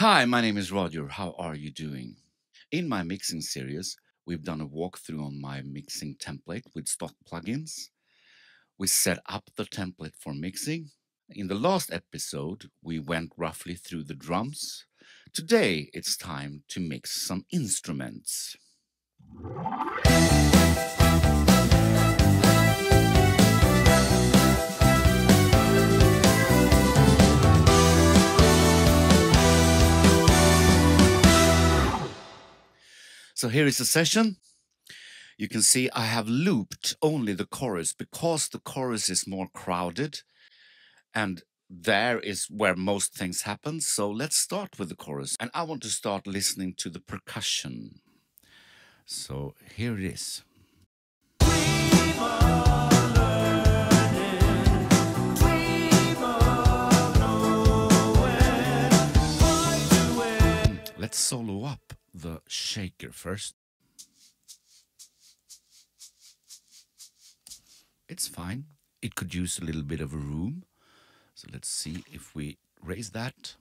Hi, my name is Roger. How are you doing? In my mixing series, we've done a walkthrough on my mixing template with stock plugins. We set up the template for mixing. In the last episode, we went roughly through the drums. Today, it's time to mix some instruments. So here is a session. You can see I have looped only the chorus because the chorus is more crowded and there is where most things happen. So let's start with the chorus, and I want to start listening to the percussion. So here it is. Let's solo up the shaker first. It's fine. It could use a little bit of a room. So let's see if we raise that.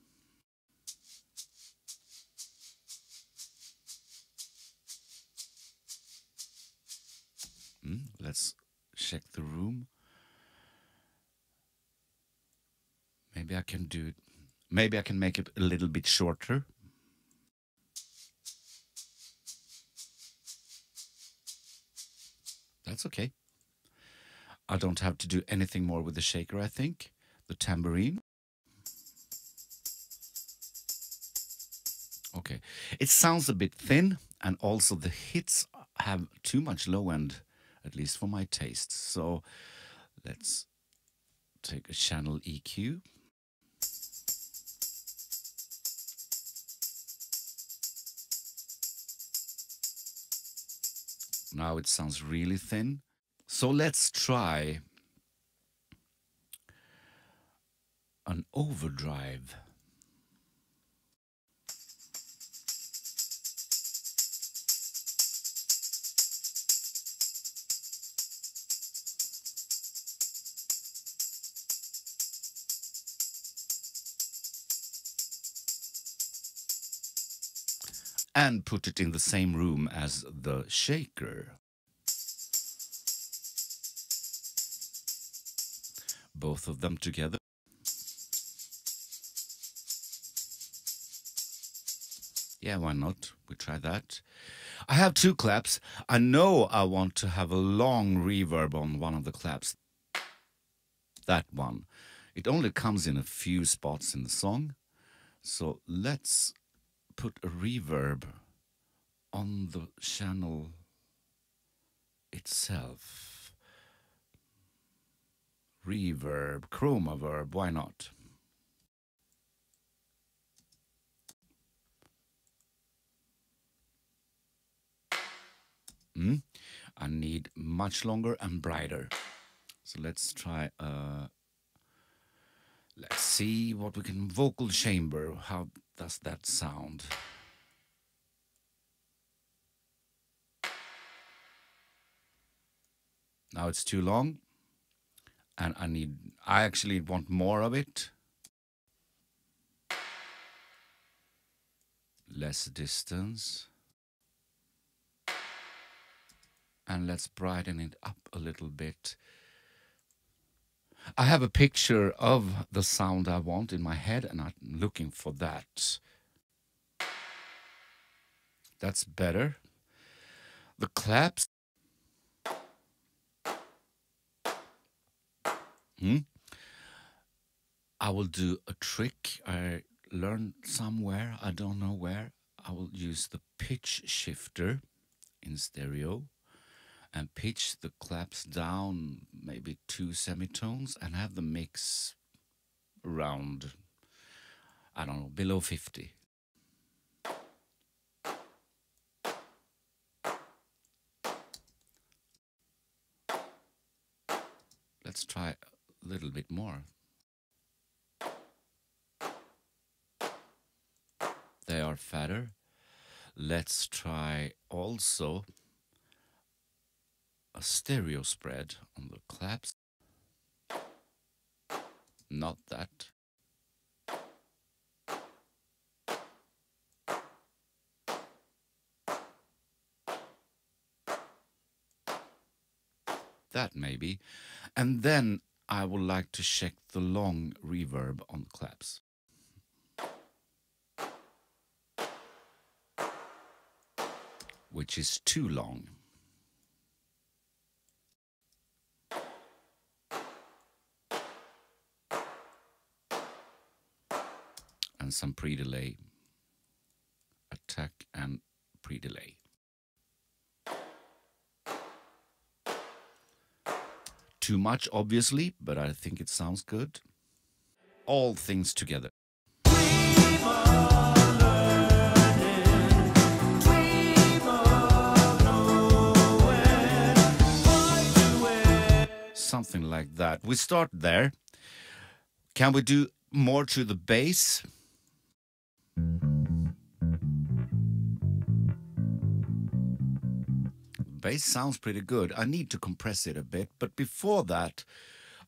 Let's check the room. Maybe I can do it. Maybe I can make it a little bit shorter. That's okay. I don't have to do anything more with the shaker, I think. The tambourine. Okay. It sounds a bit thin, and also the hits have too much low end, at least for my taste. So let's take a channel EQ. Now it sounds really thin. So let's try an overdrive. And put it in the same room as the shaker. Both of them together. Yeah, why not? We try that. I have two claps. I know I want to have a long reverb on one of the claps. That one. It only comes in a few spots in the song. So let's put a reverb on the channel itself. Reverb, chroma verb, why not? I need much longer and brighter. So let's try, let's see what we can, vocal chamber, how does that sound? Now it's too long. And I actually want more of it. Less distance. And let's brighten it up a little bit. I have a picture of the sound I want in my head, and I'm looking for that. That's better. The claps. I will do a trick I learned somewhere, I don't know where. I will use the pitch shifter in stereo and pitch the claps down maybe 2 semitones and have the mix around, I don't know, below 50. Let's try a little bit more. They are fatter. Let's try also a stereo spread on the claps. Not that. that maybe. And then I would like to check the long reverb on the claps. Which is too long. And some pre-delay, attack and pre-delay. Too much, obviously, but I think it sounds good. All things together. Something like that. We start there. Can we do more to the bass? Bass sounds pretty good. I need to compress it a bit, but before that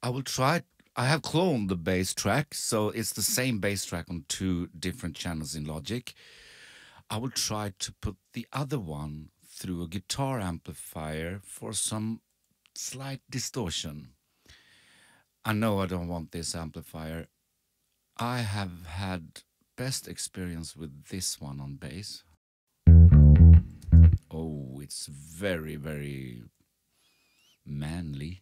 I will try. I have cloned the bass track, so it's the same bass track on two different channels in Logic. I will try to put the other one through a guitar amplifier for some slight distortion. I know I don't want this amplifier. I have had best experience with this one on bass. Oh, it's very, very manly.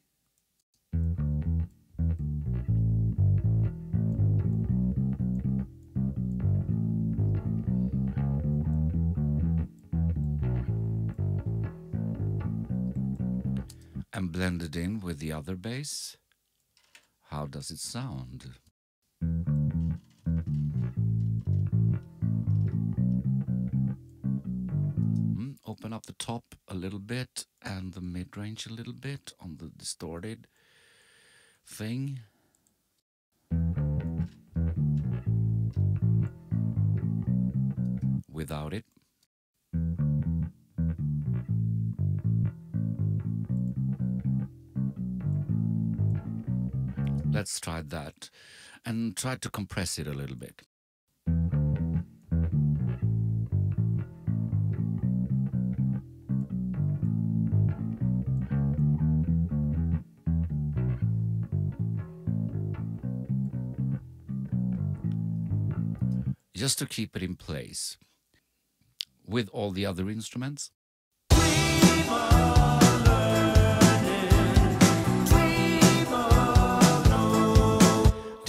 And blended in with the other bass. How does it sound? Open up the top a little bit and the mid-range a little bit on the distorted thing. Without it. Let's try that and try to compress it a little bit. Just to keep it in place with all the other instruments. Do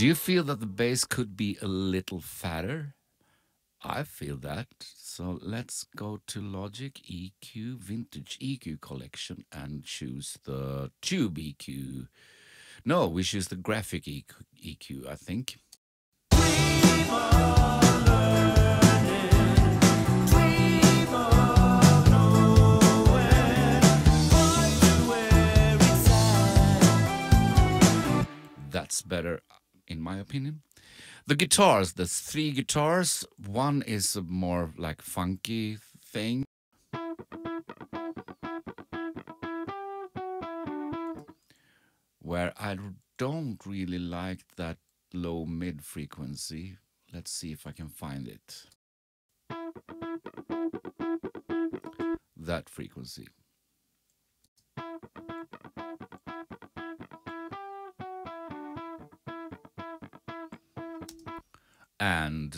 you feel that the bass could be a little fatter? I feel that. So let's go to Logic EQ, Vintage EQ Collection, and choose the Tube EQ. No, we choose the Graphic EQ, I think. That's better. In my opinion, the guitars, there's three guitars. One is a more like funky thing. Where I don't really like that low mid frequency. Let's see if I can find it. That frequency. And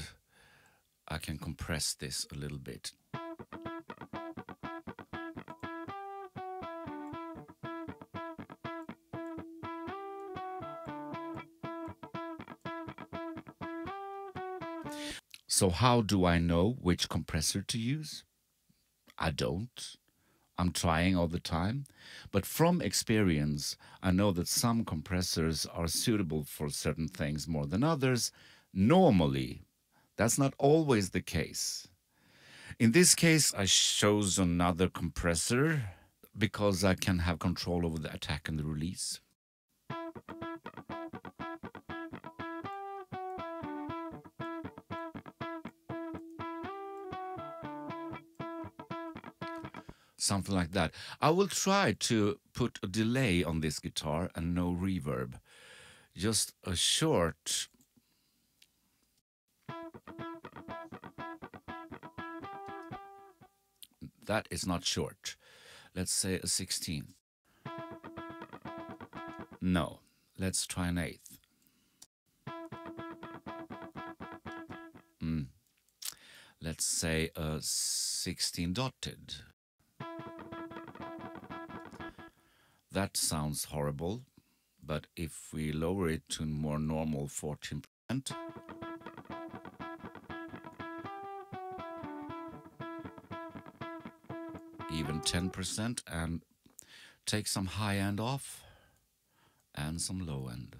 I can compress this a little bit. So how do I know which compressor to use? I don't. I'm trying all the time. But from experience, I know that some compressors are suitable for certain things more than others. Normally, that's not always the case. In this case, I chose another compressor because I can have control over the attack and the release. Something like that. I will try to put a delay on this guitar and no reverb. Just a short... That is not short. Let's say a 16th. No. Let's try an eighth. Let's say a 16 dotted. That sounds horrible, but if we lower it to more normal 14%, even 10%, and take some high end off and some low end.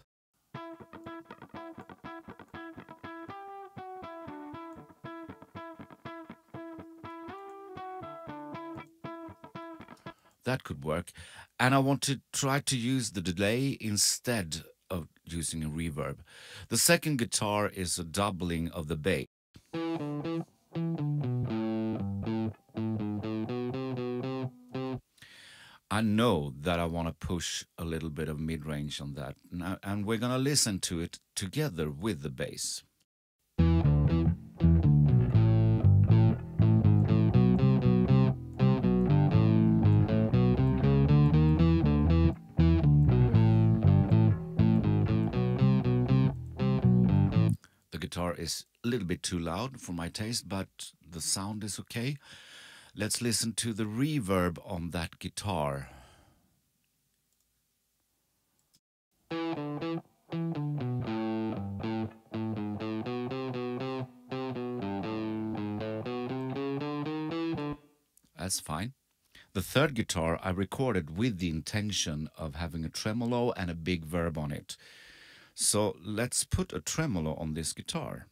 That could work, and I want to try to use the delay instead of using a reverb. The second guitar is a doubling of the bass. I know that I want to push a little bit of mid-range on that, and we're going to listen to it together with the bass. Is a little bit too loud for my taste, but the sound is okay. Let's listen to the reverb on that guitar. That's fine. The third guitar I recorded with the intention of having a tremolo and a big verb on it. So let's put a tremolo on this guitar.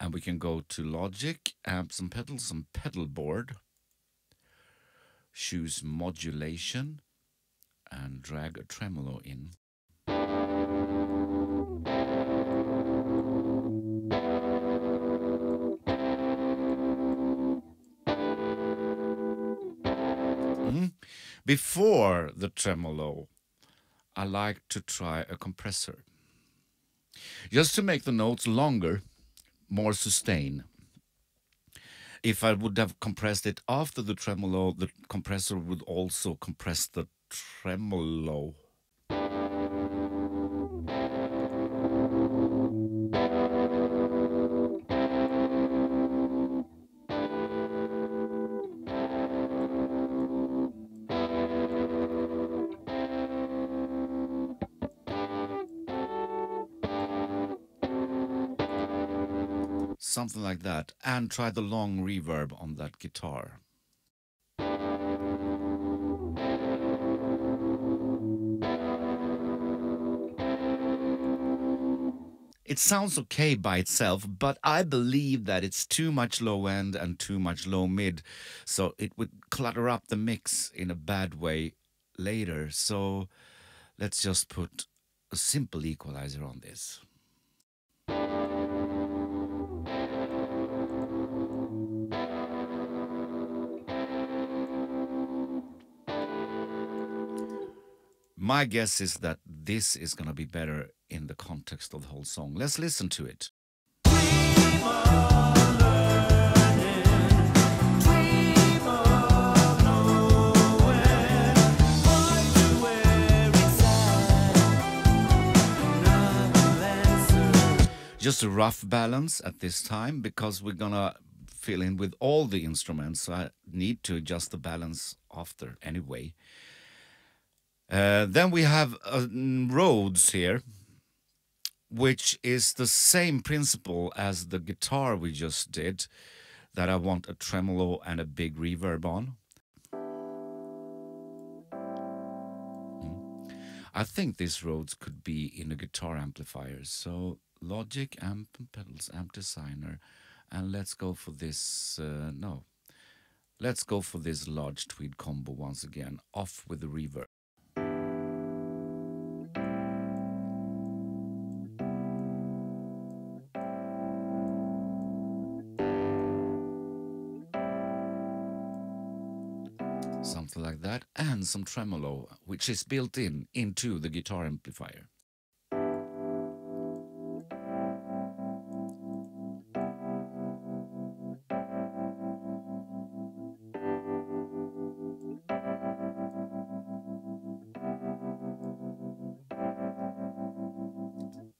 And we can go to Logic, amps and pedals, and pedal board. Choose modulation and drag a tremolo in. Before the tremolo, I like to try a compressor, just to make the notes longer, more sustained. If I would have compressed it after the tremolo, the compressor would also compress the tremolo. Something like that, and try the long reverb on that guitar. It sounds okay by itself, but I believe that it's too much low end and too much low mid, so it would clutter up the mix in a bad way later. So let's just put a simple equalizer on this. My guess is that this is going to be better in the context of the whole song. Let's listen to it. Just a rough balance at this time, because we're going to fill in with all the instruments, so I need to adjust the balance after anyway. Then we have Rhodes here, which is the same principle as the guitar we just did, that I want a tremolo and a big reverb on. I think this Rhodes could be in a guitar amplifier, so Logic, amp and pedals, amp designer, and let's go for this, let's go for this large tweed combo once again, off with the reverb. Something like that, and some tremolo, which is built in into the guitar amplifier.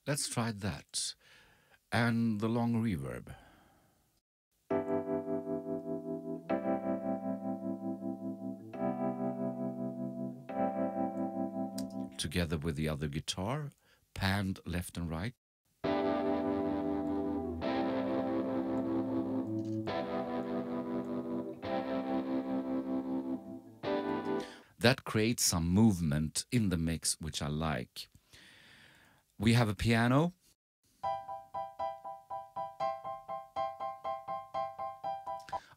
Let's try that and the long reverb. Together with the other guitar, panned left and right. That creates some movement in the mix, which I like. We have a piano.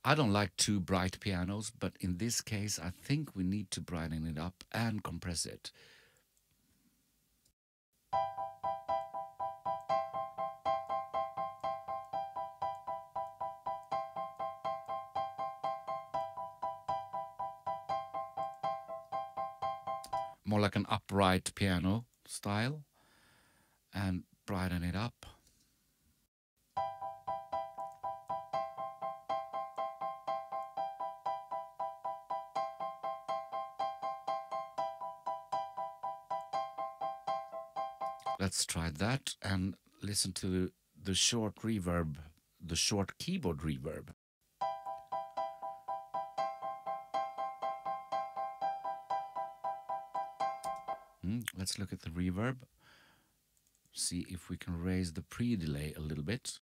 I don't like too bright pianos, but in this case I think we need to brighten it up and compress it. More like an upright piano style, and brighten it up. Let's try that and listen to the short reverb, the short keyboard reverb. Let's look at the reverb. See if we can raise the pre-delay a little bit.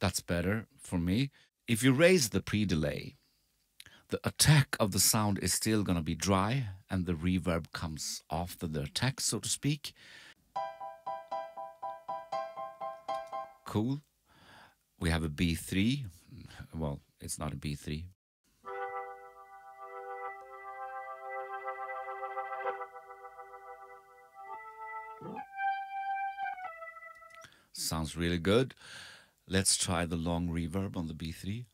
That's better for me. If you raise the pre-delay, the attack of the sound is still going to be dry, and the reverb comes after the attack, so to speak. Cool. We have a B3. Well, it's not a B3. Sounds really good. Let's try the long reverb on the B3.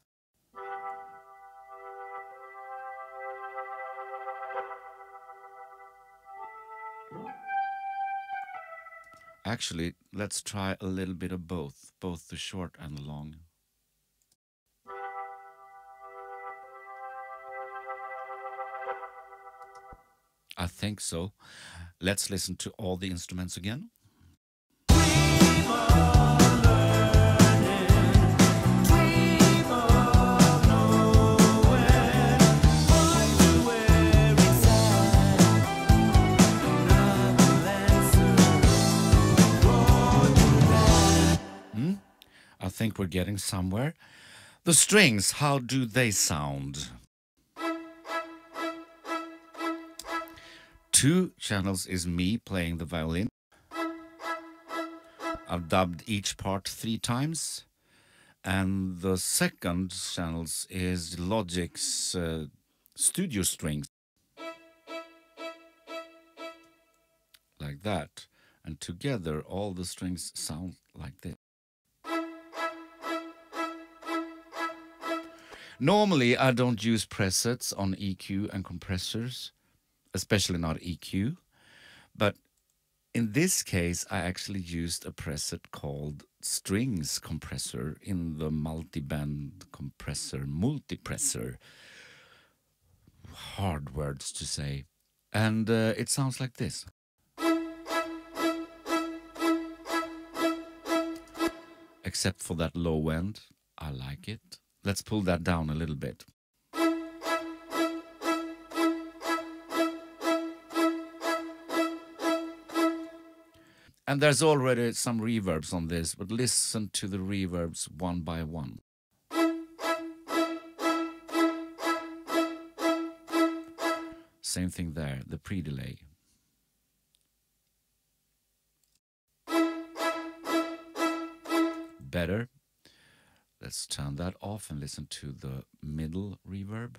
Actually, let's try a little bit of both the short and the long. I think so. Let's listen to all the instruments again. I think we're getting somewhere. The strings, how do they sound? Two channels is me playing the violin. I've dubbed each part 3 times. And the second channels is Logic's studio strings. Like that. And together all the strings sound like this. Normally, I don't use presets on EQ and compressors, especially not EQ. But in this case, I actually used a preset called Strings Compressor in the Multiband Compressor, multipressor. Hard words to say. And it sounds like this. Except for that low end, I like it. Let's pull that down a little bit. And there's already some reverbs on this, but listen to the reverbs one by one. Same thing there, the pre-delay. Better. Let's turn that off and listen to the middle reverb.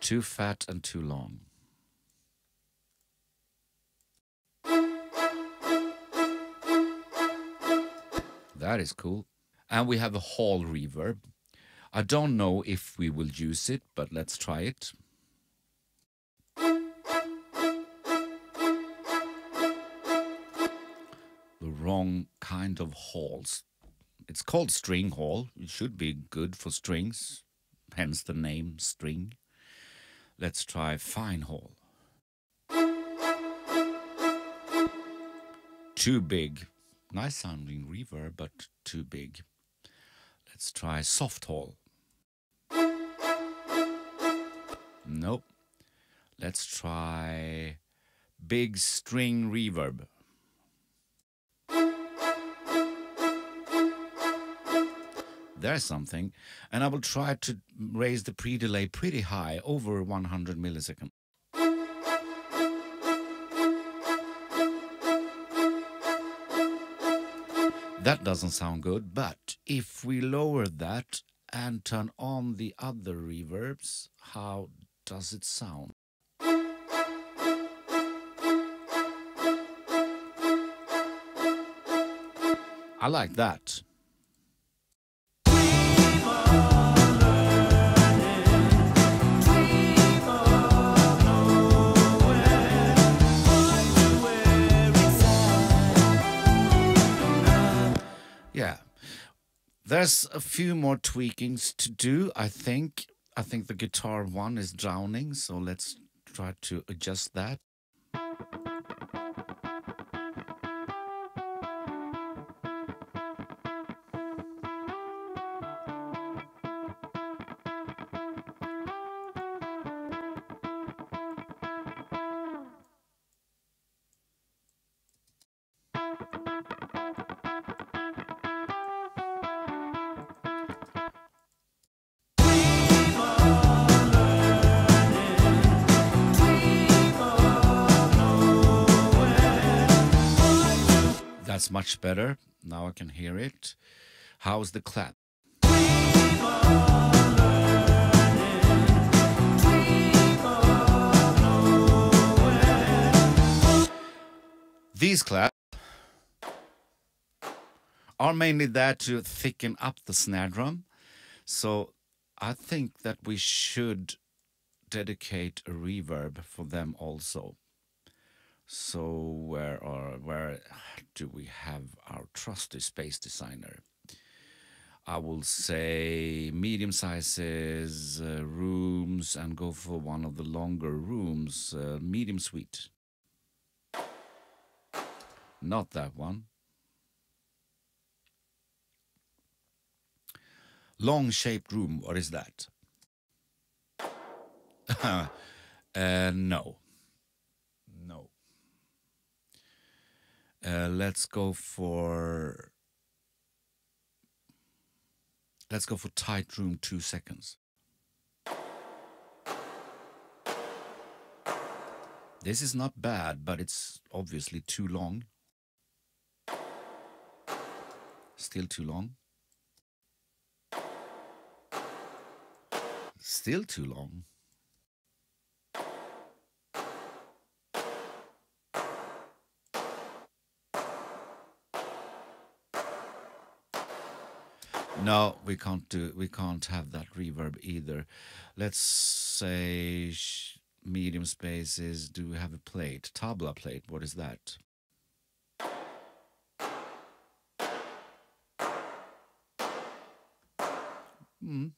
Too fat and too long. That is cool. And we have a hall reverb. I don't know if we will use it, but let's try it. wrong kind of halls. It's called string hall. It should be good for strings, hence the name string. Let's try fine hall. Too big. Nice sounding reverb, but too big. Let's try soft hall. Nope. Let's try big string reverb. There's something. And I will try to raise the pre-delay pretty high, over 100 milliseconds. That doesn't sound good, but if we lower that and turn on the other reverbs, how does it sound? I like that. Yeah, there's a few more tweakings to do, I think. I think the guitar one is drowning, so let's try to adjust that. That's much better. Now I can hear it. How's the clap? These claps are mainly there to thicken up the snare drum. So I think that we should dedicate a reverb for them also. So where do we have our trusty space designer? I will say medium sizes, rooms, and go for one of the longer rooms, medium suite. Not that one. Long shaped room, what is that? No. No. Let's go for tight room, 2 seconds. This is not bad, but it's obviously too long. Still too long. Still too long. No, we can't have that reverb either. Let's say medium spaces. Do we have a plate? Tabla plate, what is that?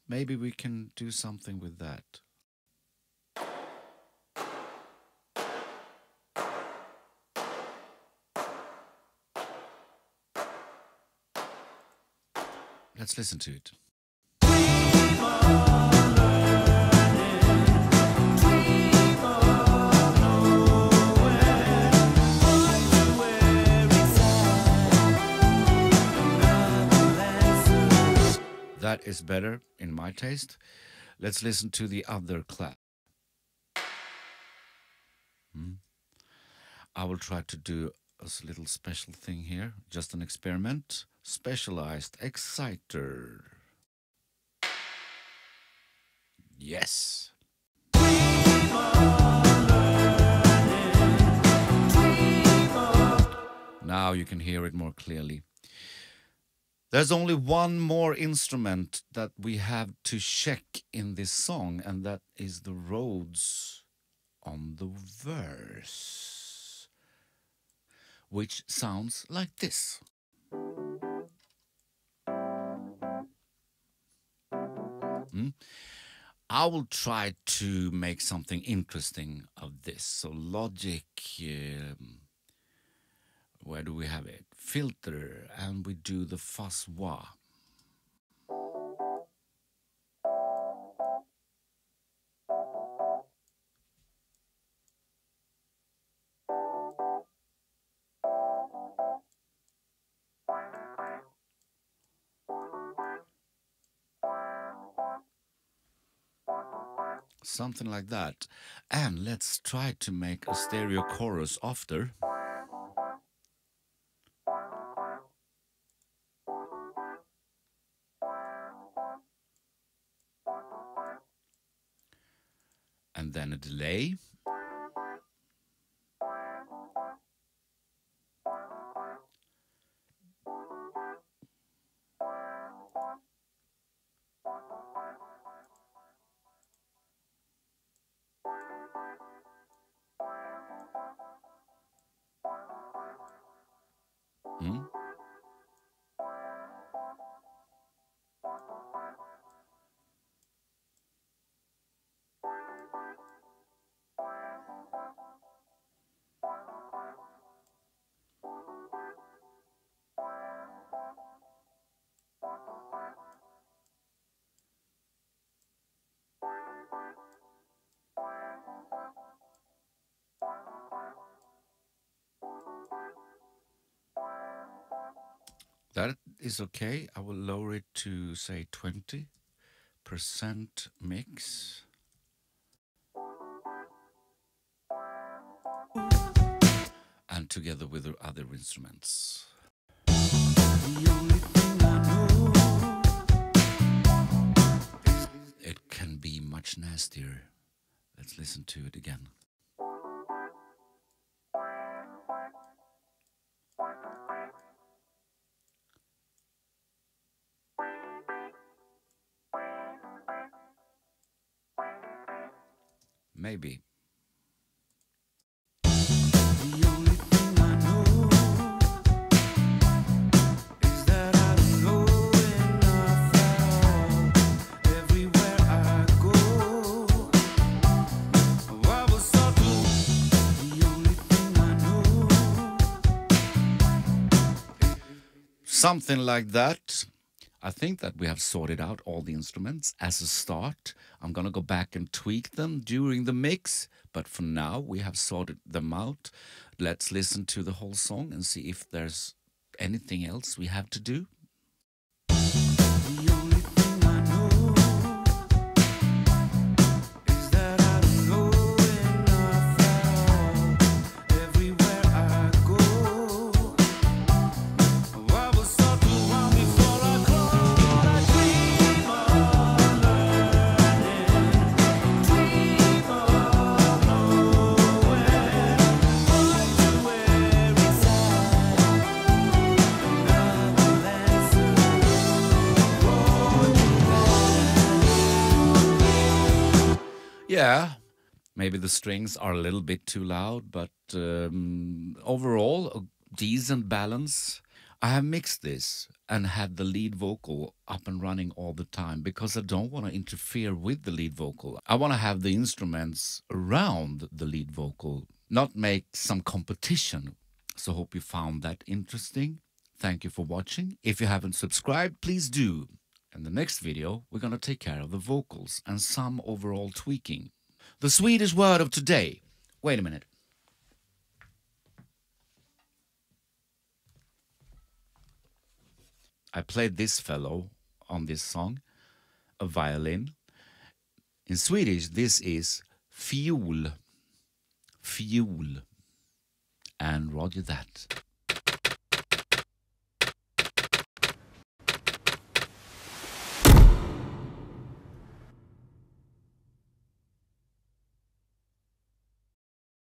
Maybe we can do something with that. Let's listen to it. That is better in my taste. Let's listen to the other clap. I will try to do a little special thing here, just an experiment. Specialized exciter. Yes. Now you can hear it more clearly. There's only one more instrument that we have to check in this song, and that is the Rhodes on the verse. which sounds like this. I will try to make something interesting of this. So Logic, where do we have it? Filter, and we do the FAS WA. Something like that. And let's try to make a stereo chorus after. And then a delay. That is okay. I will lower it to, say, 20% mix. And together with the other instruments. It can be much nastier. Let's listen to it again. Maybe. Something like that. I think that we have sorted out all the instruments as a start. I'm going to go back and tweak them during the mix, but for now we have sorted them out. Let's listen to the whole song and see if there's anything else we have to do. Yeah, maybe the strings are a little bit too loud, but overall, a decent balance. I have mixed this and had the lead vocal up and running all the time because I don't want to interfere with the lead vocal. I want to have the instruments around the lead vocal, not make some competition. So hope you found that interesting. Thank you for watching. If you haven't subscribed, please do. In the next video, we're going to take care of the vocals and some overall tweaking. The Swedish word of today. Wait a minute. I played this fellow on this song, a violin. In Swedish, this is fiol. Fiol. And Roger That.